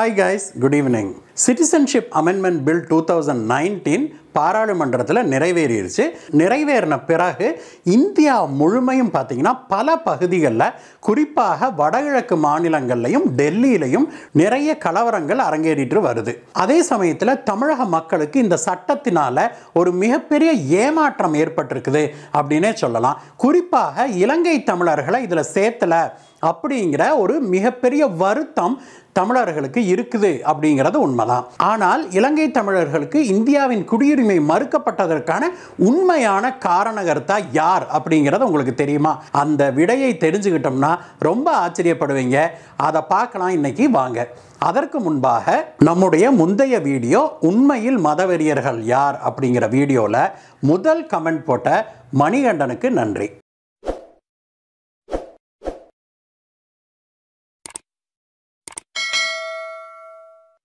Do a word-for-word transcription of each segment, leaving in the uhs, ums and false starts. Hi guys, good evening. Citizenship Amendment Bill two thousand nineteen பாராளுமன்றத்தில் நிறைவேறிடுச்சு. நிறைவேறின பிறகு India முழுமையும் பார்த்தீங்கன்னா பல பகுதிகளில் குறிப்பாக வடகிழக்கு மாநிலங்கள்லையும் டெல்லியிலையும் நிறைய கலவரங்கள் அரங்கேறிட்டு வருது. அதே சமயத்தில் தமிழக மக்களுக்கு இந்த சட்டத்தினால ஒரு மிகப்பெரிய ஏமாற்றம் ஏற்பட்டிருக்குது அப்படின்னே சொல்லலாம். குறிப்பாக இலங்கை தமிழர்களை இதில் சேர்த்தலை அப்படிங்கிற ஒரு மிகப்பெரிய வருத்தம் தமிழர்களுக்கு இருக்குது அப்படிங்கிறது உண்மைதான். ஆனால் இலங்கை தமிழர்களுக்கு இந்தியாவின் குடியுரிமை மறுக்கப்பட்டதற்கான உண்மையான காரணகர்த்தா யார் அப்படிங்கிறது உங்களுக்கு தெரியுமா? அந்த விடையை தெரிஞ்சுக்கிட்டோம்னா ரொம்ப ஆச்சரியப்படுவீங்க. அதை பார்க்கலாம் இன்னைக்கு வாங்க. அதற்கு முன்பாக நம்முடைய முந்தைய வீடியோ உண்மையில் மதவெறியர்கள் யார் அப்படிங்கிற வீடியோவில் முதல் கமெண்ட் போட்ட மணிகண்டனுக்கு நன்றி.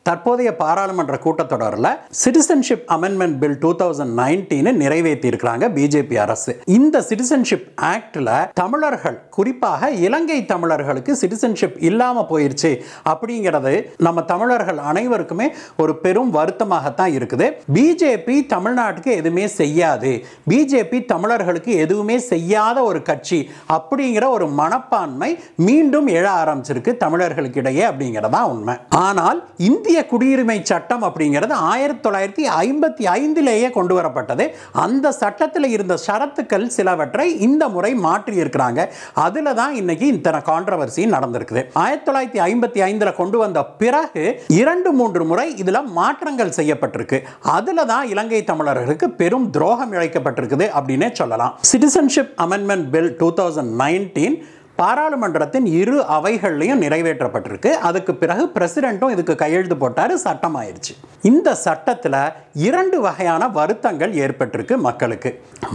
தற்போதைய பாராளுமன்ற கூட்டத்தொடரில் citizenship amendment bill two thousand nineteen நிறைவேற்றி இருக்கிறாங்க பிஜேபி அரசு. இந்த சிட்டிசன்ஷிப் ஆக்டில் தமிழர்கள் குறிப்பாக இலங்கை தமிழர்களுக்கு சிட்டிசன்ஷிப் இல்லாமல் போயிடுச்சு அப்படிங்கிறது நம்ம தமிழர்கள் அனைவருக்குமே ஒரு பெரும் வருத்தமாகத்தான் இருக்குது. பிஜேபி தமிழ்நாட்டுக்கு எதுவுமே செய்யாது, பிஜேபி தமிழர்களுக்கு எதுவுமே செய்யாத ஒரு கட்சி அப்படிங்கிற ஒரு மனப்பான்மை மீண்டும் எழ ஆரம்பிச்சிருக்கு தமிழர்களுக்கிடையே அப்படிங்கிறதான் உண்மை. ஆனால் இந்திய குடியுரிமை சட்டம் அப்படிங்கிறது ஆயிரத்தி தொள்ளாயிரத்தி ஐம்பத்தி ஐந்திலேயே கொண்டு வரப்பட்டது. அந்த சட்டத்தில் இருந்த ஷரத்துக்கள் சிலவற்றை இந்த முறை மாற்றி இருக்கிறாங்க. அதில் தான் இன்னைக்கு இத்தனை கான்ட்ரவர்சி நடந்திருக்குது. ஆயிரத்தி தொள்ளாயிரத்தி ஐம்பத்தி ஐந்தில் கொண்டு வந்த பிறகு இரண்டு மூன்று முறை இதில் மாற்றங்கள் செய்யப்பட்டிருக்கு. அதில் தான் இலங்கை தமிழர்களுக்கு பெரும் துரோகம் இழைக்கப்பட்டிருக்குது அப்படின்னே சொல்லலாம். Citizenship amendment bill two thousand nineteen பாராளுமன்றத்தின் இரு அவைகள்லையும் நிறைவேற்றப்பட்டிருக்கு. அதுக்கு பிறகு பிரசிடென்ட்டும் இதுக்கு கையெழுத்து போட்டார், சட்டமாயிருச்சு. இந்த சட்டத்தில் இரண்டு வகையான வருத்தங்கள் ஏற்பட்டிருக்கு மக்களுக்கு.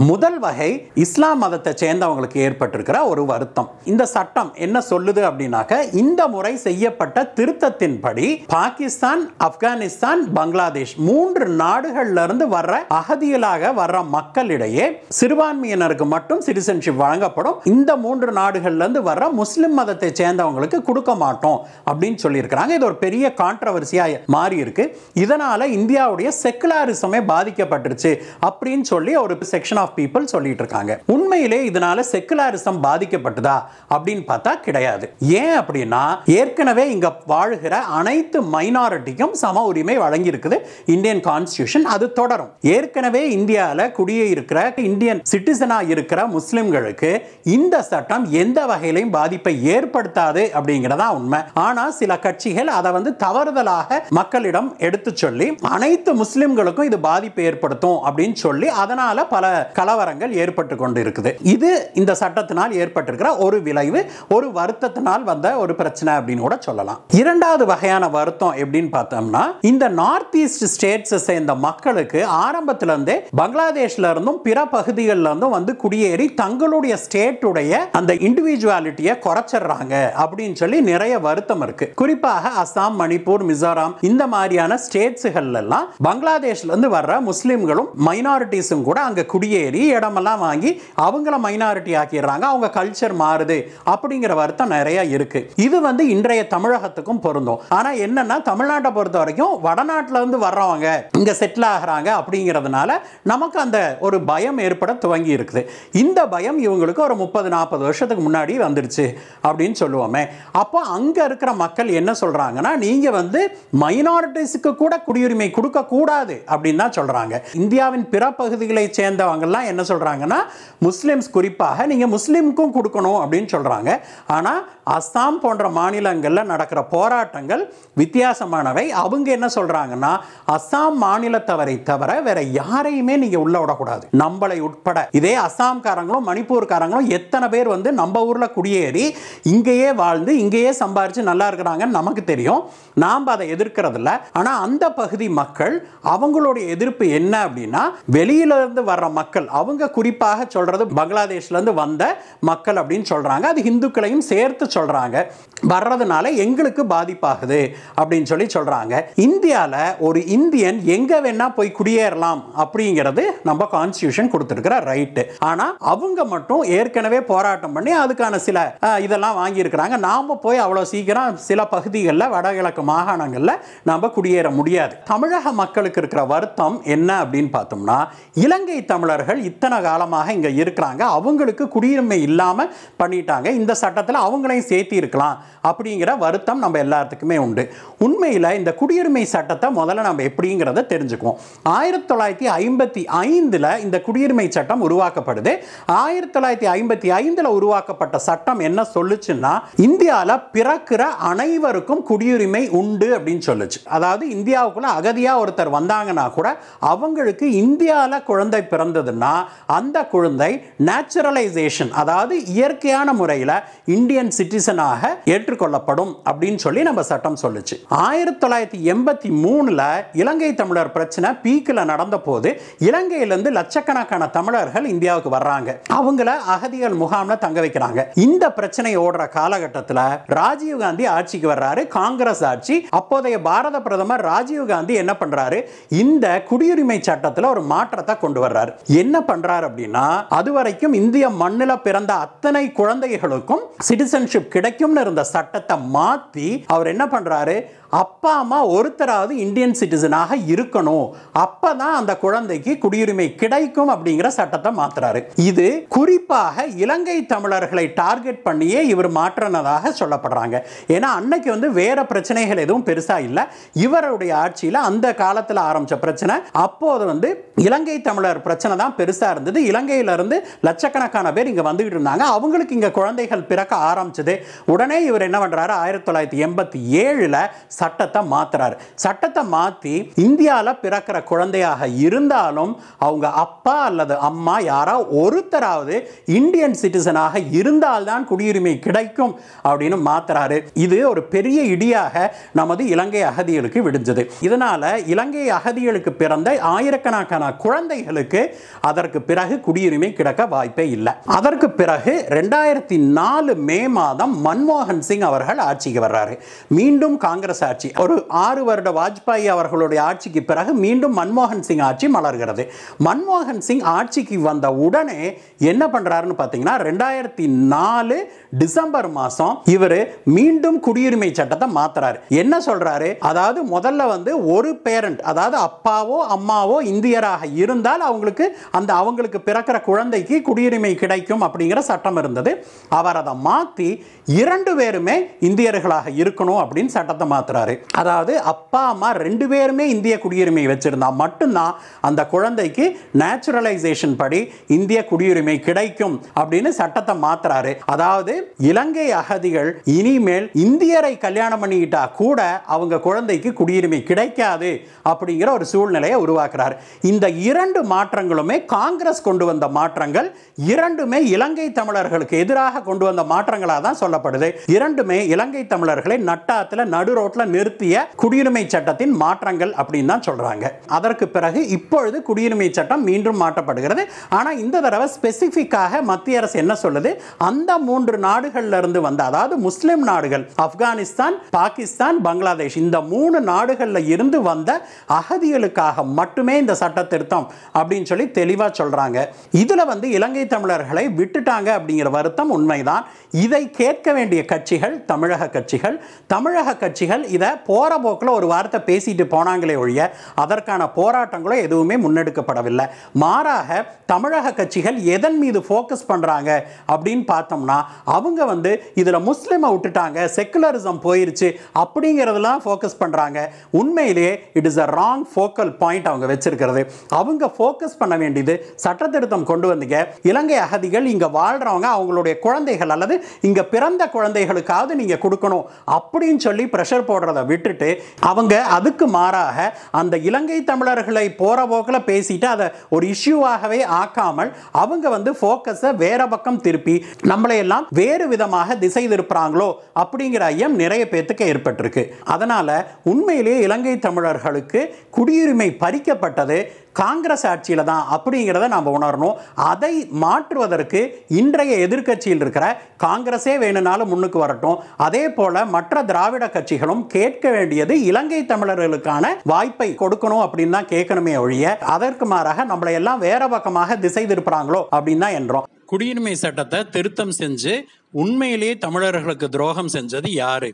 முதல் வகை இஸ்லாம் மதத்தை சேர்ந்தவங்களுக்கு ஏற்பட்டிருக்கிற ஒரு வருத்தம். இந்த சட்டம் என்ன சொல்லுது அப்படின்னாக்க, இந்த முறை செய்யப்பட்ட திருத்தத்தின்படி பாகிஸ்தான், ஆப்கானிஸ்தான், பங்களாதேஷ் மூன்று நாடுகள்ல இருந்து வர்ற அகதிகளாக வர்ற மக்களிடையே சிறுபான்மையினருக்கு மட்டும் சிட்டிசன்ஷிப் வழங்கப்படும். இந்த மூன்று நாடுகள்ல வர்ற முஸ்லிம் மதத்தை சேர்ந்தவங்களுக்கு கொடுக்க மாட்டோம் அப்படின்னு சொல்லியிருக்கிறாங்க. இது ஒரு பெரிய கான்ட்ரவர்சியா மாறி இருக்கு. இதனால இந்தியாவுடைய செக்குலாரிசமே பாதிக்கப்பட்டுருச்சு அப்படின்னு சொல்லி ஒரு செக்ஷன் ஆஃப் பீப்புள் சொல்லிட்டு இருக்காங்க. உண்மையிலே இதனால செக்குலாரிசம் பாதிக்கப்பட்டதா அப்படின்னு பார்த்தா கிடையாது. ஏன் அப்படின்னா, ஏற்கனவே இங்க வாழுகிற அனைத்து மைனாரிட்டிக்கும் சம உரிமை வழங்கி இருக்குது இந்தியன் கான்ஸ்டிடியூஷன். அது தொடரும். ஏற்கனவே இந்தியாவில் குடியிருக்கிற இந்தியன் சிட்டிசனா இருக்கிற முஸ்லிம்களுக்கு இந்த சட்டம் எந்த வகையிலையும் பாதிப்பை ஏற்படுத்தாது அப்படிங்கிறதா உண்மை. ஆனா சில கட்சிகள் அதை வந்து தவறுதலாக மக்களிடம் எடுத்து சொல்லி அனைத்து முஸ்லிம்களுக்கும் இது பாதிப்பை ஏற்படுத்தும் அப்படின்னு சொல்லி அதனால பல கலவரங்கள் ஏற்பட்டு கொண்டு இருக்குது. இது இந்த சட்டத்தினால் ஏற்பட்டிருக்கிற ஒரு விளைவு, ஒரு வருத்தத்தினால் வந்த ஒரு பிரச்சனை அப்படின்னு கூட சொல்லலாம். இரண்டாவது வகையான வருத்தம் எப்படின்னு பார்த்தோம்னா, இந்த நார்த் ஈஸ்ட் ஸ்டேட்ஸை சேர்ந்த மக்களுக்கு ஆரம்பத்தில இருந்தே பங்களாதேஷ்ல இருந்தும் பிற பகுதிகளில் இருந்தும் வந்து குடியேறி தங்களுடைய ஸ்டேட்டுடைய அந்த இண்டிவிஜுவல் இண்டிவிஜுவாலிட்டியை குறைச்சிடுறாங்க அப்படின்னு சொல்லி நிறைய வருத்தம் இருக்கு. குறிப்பாக அசாம், மணிப்பூர், மிசோராம் இந்த மாதிரியான ஸ்டேட்ஸுகள் எல்லாம் பங்களாதேஷ்ல இருந்து வர்ற முஸ்லிம்களும் மைனாரிட்டிஸும் கூட அங்க குடியேறி இடமெல்லாம் வாங்கி அவங்கள மைனாரிட்டி ஆக்கிடுறாங்க, அவங்க கல்ச்சர் மாறுது அப்படிங்கிற வருத்தம் நிறைய இருக்கு. இது வந்து இன்றைய தமிழகத்துக்கும் பொருந்தும். ஆனா என்னன்னா, தமிழ்நாட்டை பொறுத்த வரைக்கும் வடநாட்டுல இருந்து வர்றவங்க இங்க செட்டில் ஆகிறாங்க அப்படிங்கிறதுனால நமக்கு அந்த ஒரு பயம் ஏற்பட துவங்கி இருக்குது. இந்த பயம் இவங்களுக்கு ஒரு முப்பது நாற்பது வருஷத்துக்கு முன்னாடி வந்துருச்சு அப்படின்னு சொல்லுவோமே. அப்போ அங்க இருக்கிற மக்கள் என்ன சொல்றாங்கன்னா, நீங்க வந்து மைனாரிட்டிஸ்க்கு கூட குடியுரிமை கொடுக்க கூடாது அப்படின்னு தான் சொல்றாங்க. இந்தியாவின் பிற பகுதிகளை சேர்ந்தவங்க எல்லாம் என்ன சொல்றாங்கன்னா, முஸ்லிம்ஸ் குறிப்பாக நீங்க முஸ்லிம்க்கும் கொடுக்கணும் அப்படின்னு சொல்றாங்க. ஆனா அஸ்ஸாம் போன்ற மாநிலங்கள்ல நடக்கிற போராட்டங்கள் வித்தியாசமானவை. அவங்க என்ன சொல்றாங்கன்னா, அஸ்ஸாம் மாநிலத்தவரை தவிர வேற யாரையுமே நீங்க உள்ள விடக்கூடாது, நம்மளை உட்பட. இதே அஸ்ஸாம்காரங்களும் மணிப்பூர்காரங்களும் எத்தனை பேர் வந்து நம்ம ஊர்ல குடியேறி இங்கேயே வாழ்ந்து இங்கேயே சம்பாரிச்சு நல்லா இருக்கிறாங்கன்னு நமக்கு தெரியும். நாம் அதை எதிர்க்கிறதில்ல. ஆனா அந்த பகுதி மக்கள் அவங்களுடைய எதிர்ப்பு என்ன அப்படினா வெளியில இருந்து வர்ற மக்கள் அவங்க குறிப்பாக சொல்றது பங்களாதேஷ்ல இருந்து வந்த மக்கள் அப்படினு சொல்றாங்க. அது இந்துக்களையும் சேர்த்து சொல்றாங்க. வர்றதுனால எங்களுக்கு பாதிப்பாகுது அப்படினு சொல்லி சொல்றாங்க. இந்தியால ஒரு இந்தியன் எங்க வேணா போய் குடியேறலாம் அப்படிங்கிறது நம்ம கான்ஸ்டிடியூஷன் கொடுத்திருக்கிற ரைட். ஆனா அவங்க மட்டும் ஏற்கனவே போராட்டம் பண்ணி அதுக்கான சில இதெல்லாம் வாங்கி இருக்காங்க. நாம போய் அவ்வளவு சீக்கிரம் சில பகுதிகள்ல வடகிழக்கு மாகாணங்கள்ல நாம குடியேற முடியாது. தமிழக மக்களுக்கு இருக்கிற வருத்தம் என்ன அப்படினு பார்த்தோம்னா இலங்கை தமிழர்கள் இத்தனை காலமாக இங்க இருக்காங்க. அவங்களுக்கு குடியுரிமை இல்லாம பண்ணிட்டாங்க. இந்த சட்டத்துல அவங்களையும் சேர்த்து இருக்கலாம் அப்படிங்கற வருத்தம் நம்ம எல்லாத்துக்குமே உண்டு. உண்மையில இந்த குடியுரிமை சட்டத்தை முதல்ல நாம எப்படிங்கறத தெரிஞ்சுக்குவோம். ஆயிரத்து தொள்ளாயிரத்து ஐம்பத்தி ஐந்துல இந்த குடியுரிமை சட்டம் உருவாக்கப்படுது. ஆயிரத்து தொள்ளாயிரத்து ஐம்பத்தி ஐந்துல உருவாக்கப்பட்ட சட்டம் என்ன சொல்லுச்சுன்னா இந்தியால பிறக்கிற அனைவருக்கும் குடியுரிமை உண்டு அப்படின்னு சொல்லுச்சு. அதாவது இந்தியாவுக்குள்ள அகதியா ஒருத்தர் வந்தாங்கன்னா கூட அவங்களுக்கு இந்தியால குழந்தை பிறந்ததுன்னா அந்த குழந்தை நேச்சுரலைசேஷன், அதாவது இயற்கையான முறையில் இந்தியன் சிட்டிசனாக ஏற்றுக்கொள்ளப்படும் அப்படின்னு சொல்லி நம்ம சட்டம் சொல்லுச்சு. ஆயிரத்தி தொள்ளாயிரத்தி எண்பத்தி மூணுல இலங்கை தமிழர் பிரச்சனை பீக்கில் நடந்த போது இலங்கையிலிருந்து லட்சக்கணக்கான தமிழர்கள் இந்தியாவுக்கு வர்றாங்க. அவங்கள அகதிகள் முகாம்ல தங்க வைக்கிறாங்க. இந்த பிரச்சனை ஓடுற காலகட்டத்தில் ராஜீவ் காந்தி ஆட்சிக்கு வர்றாரு. காங்கிரஸ் ஆட்சி. அப்போதைய பாரத பிரதமர் ராஜீவ் காந்தி என்ன பண்றாரு, இந்த குடியுரிமை சட்டத்தில் ஒரு மாற்றத்தை கொண்டு வர்றாரு. என்ன பண்றாரு அப்படின்னா அதுவரைக்கும் இந்திய மண்ணில பிறந்த அத்தனை குழந்தைகளுக்கும் சிட்டிசன்ஷிப் கிடைக்கும் இருந்த சட்டத்தை மாத்தி அவர் என்ன பண்றாரு, அப்பா அம்மா ஒருத்தராவது இந்தியன் சிட்டிசனாக இருக்கணும், அப்பதான் அந்த குழந்தைக்கு குடியுரிமை கிடைக்கும் அப்படிங்கிற சட்டத்தை மாத்துறாரு. இது குறிப்பாக இலங்கை தமிழர்களை டார்கெட் பண்ணியே இவர் மாற்றினதாக சொல்லப்படுறாங்க. ஏன்னா அன்னைக்கு வந்து வேற பிரச்சனைகள் எதுவும் பெருசா இல்லை. இவருடைய ஆட்சியில அந்த காலத்தில் ஆரம்பிச்ச பிரச்சனை. அப்போது வந்து இலங்கை தமிழர் பிரச்சனை தான் பெருசா இருந்தது. இலங்கையிலிருந்து லட்சக்கணக்கான பேர் இங்க வந்துகிட்டு இருந்தாங்க. அவங்களுக்கு இங்க குழந்தைகள் பிறக்க ஆரம்பிச்சது. உடனே இவர் என்ன பண்றாரு, ஆயிரத்தி தொள்ளாயிரத்தி எண்பத்தி ஏழுல சட்டத்தை மாத்துறாரு. சட்டத்தை மாற்றி இந்தியாவில் பிறக்கிற குழந்தையாக இருந்தாலும் அவங்க அப்பா அல்லது அம்மா யாரா ஒருத்தராவது இந்தியன் சிட்டிசனாக இருந்தால்தான் குடியுரிமை கிடைக்கும் அப்படின்னு மாத்துறாரு. இது ஒரு பெரிய இடியாக நமது இலங்கை அகதிகளுக்கு விடுஞ்சது. இதனால இலங்கை அகதிகளுக்கு பிறந்த ஆயிரக்கணக்கான குழந்தைகளுக்கு அதற்கு பிறகு குடியுரிமை கிடைக்க வாய்ப்பே இல்லை. அதற்கு பிறகு ரெண்டாயிரத்தி நாலு மே மாதம் மன்மோகன் சிங் அவர்கள் ஆட்சிக்கு வர்றாரு. மீண்டும் காங்கிரஸ் ஆட்சி. ஒரு ஆறு வருட வாஜ்பாய் அவர்களுடைய ஆட்சிக்கு பிறகு மீண்டும் மன்மோகன் சிங் ஆட்சி மலர்கிறது. மன்மோகன் சிங் ஆட்சிக்கு வந்த உடனே என்ன பண்றாருன்னு பாத்தீங்கன்னா ரெண்டாயிரத்தி நாலு டிசம்பர் மாசம் இவர் மீண்டும் குடியுரிமை சட்டத்தை மாத்துறாரு. என்ன சொல்றாரு, அதாவது முதல்ல வந்து ஒரு பேரண்ட், அதாவது அப்பாவோ அம்மாவோ இந்தியராக இருந்தால் அவங்களுக்கு அந்த அவங்களுக்கு பிறக்கிற குழந்தைக்கு குடியுரிமை கிடைக்கும் அப்படிங்கிற சட்டம் இருந்தது. அவர் அதை மாற்றி இரண்டு பேருமே இந்தியர்களாக இருக்கணும் அப்படின்னு சட்டத்தை மாத்துறாரு. அதாவது அப்பா அம்மா ரெண்டு பேருமே இந்திய குடியுரிமை வச்சிருந்தா மட்டும்தான் அந்த குழந்தைக்கு நேச்சுரலைசேஷன் படி இந்திய குடியுரிமை கிடைக்கும் அப்படின்னு சட்டத்தை மாத்துறாரு. அதாவது இலங்கை அகதிகள் இனிமேல் இந்தியரை கல்யாணம் பண்ணிக்கிட்டா கூட அவங்க குழந்தைக்கு குடியுரிமை கிடைக்காது அப்படிங்கிற ஒரு சூழ்நிலையை உருவாக்குறாரு. இந்த இரண்டு மாற்றங்களுமே காங்கிரஸ் கொண்டு வந்த மாற்றங்கள். இரண்டுமே இலங்கை தமிழர்களுக்கு எதிராக கொண்டு வந்த மாற்றங்களாக தான் சொல்லப்படுது. இரண்டுமே இலங்கை தமிழர்களை நட்டாத்துல நடு ரோட்ல நிறுத்திய குடியுரிமை சட்டத்தின் மாற்றங்கள் அப்படின்னு தான் சொல்றாங்க. அதற்கு பிறகு இப்பொழுது குடியுரிமை சட்டம் மீண்டும் மாற்றப்படுகிறது. ஆனா இந்த தடவை ஸ்பெசிபிக்காக மத்திய அரசு என்ன சொல்லுது, அந்த மூன்று நாடுகள்ல இருந்து வந்த, அதாவது முஸ்லிம் நாடுகள், ஆப்கானிஸ்தான், பாகிஸ்தான், பங்களாதேஷ், இந்த மூணு நாடுகள்ல இருந்து வந்த அகதிகளுக்காக மட்டுமே இந்த சட்ட திருத்தம் அப்படின்னு சொல்லி தெளிவா சொல்றாங்க. இதுல வந்து இலங்கை தமிழர்களை விட்டுட்டாங்க அப்படிங்கிற வருத்தம் உண்மைதான். இதை கேட்க வேண்டிய கட்சிகள் தமிழக கட்சிகள். தமிழக கட்சிகள் இதை போற போக்கில் ஒரு வார்த்தை பேசிட்டு போனாங்களே ஒழிய அதற்கான போராட்டங்களோ எதுவுமே முன்னெடுக்கப்படவில்லை. மாறாக தமிழக கட்சிகள் எதன் மீது ஃபோக்கஸ் பண்றாங்க அப்படின்னு பார்த்தோம்னா அவங்க வந்து இதுல முஸ்லிமை விட்டுட்டாங்க, செக்குலரிசம் போயிருச்சு அப்படிங்கிறதுலாம் ஃபோக்கஸ் பண்றாங்க. உண்மையிலேயே it is a wrong focal point அவங்க வச்சிருக்கிறது. அவங்க ஃபோக்கஸ் பண்ண வேண்டியது சட்ட திருத்தம் கொண்டு வந்தீங்க, இலங்கை அகதிகள் இங்க வாழ்றவங்க அவங்களுடைய குழந்தைகள் அல்லது இங்க பிறந்த குழந்தைகளுக்காவது நீங்க கொடுக்கணும் அப்படின்னு சொல்லி பிரஷர் போடுறதை விட்டுட்டு அவங்க அதுக்கு மாறாக அந்த இலங்கை தமிழர்களை போற போக்கில் பேசிட்டு அதை ஒரு இஷ்யூவாகவே ஆக்காமல் அவங்க வந்து ஃபோக்கஸை வேற பக்கம் திருப்பி நம்மளையெல்லாம் வேறு விதமாக திசை திருப்புறாங்களோ அப்படிங்கிற ஐயம் நிறைய பேத்துக்கு ஏற்பட்டிருக்கு. அதனால உண்மையிலேயே இலங்கை இலங்கை தமிழர்களுக்கு குடியுரிமை பறிக்கப்பட்டது காங்கிரஸ் ஆட்சியில தான் அப்படிங்கறதை நாம உணரணும். அதை மாற்றுவதற்கு இன்றைய எதிர்க்கட்சியில் இருக்கிற காங்கிரஸே வேணும்னாலும் முன்னுக்கு வரட்டும். அதே போல மற்ற திராவிட கட்சிகளும் கேட்க வேண்டியது இலங்கை தமிழர்களுக்கான வாய்ப்பை கொடுக்கணும் அப்படின்னு தான் கேட்கணுமே ஒழிய அதற்கு மாறாக நம்மளை எல்லாம் வேற பக்கமாக திசை திருப்புறாங்களோ அப்படின்னு தான் என்றோம். குடியுரிமை சட்டத்தை திருத்தம் செஞ்சு உண்மையிலேயே தமிழர்களுக்கு துரோகம் செஞ்சது யாரு?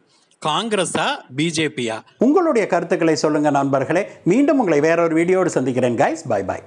காங்கிரஸா பிஜேபியா? உங்களுடைய கருத்துக்களை சொல்லுங்க நண்பர்களே. மீண்டும் உங்களை வேற ஒரு வீடியோடு சந்திக்கிறேன். Guys, bye by.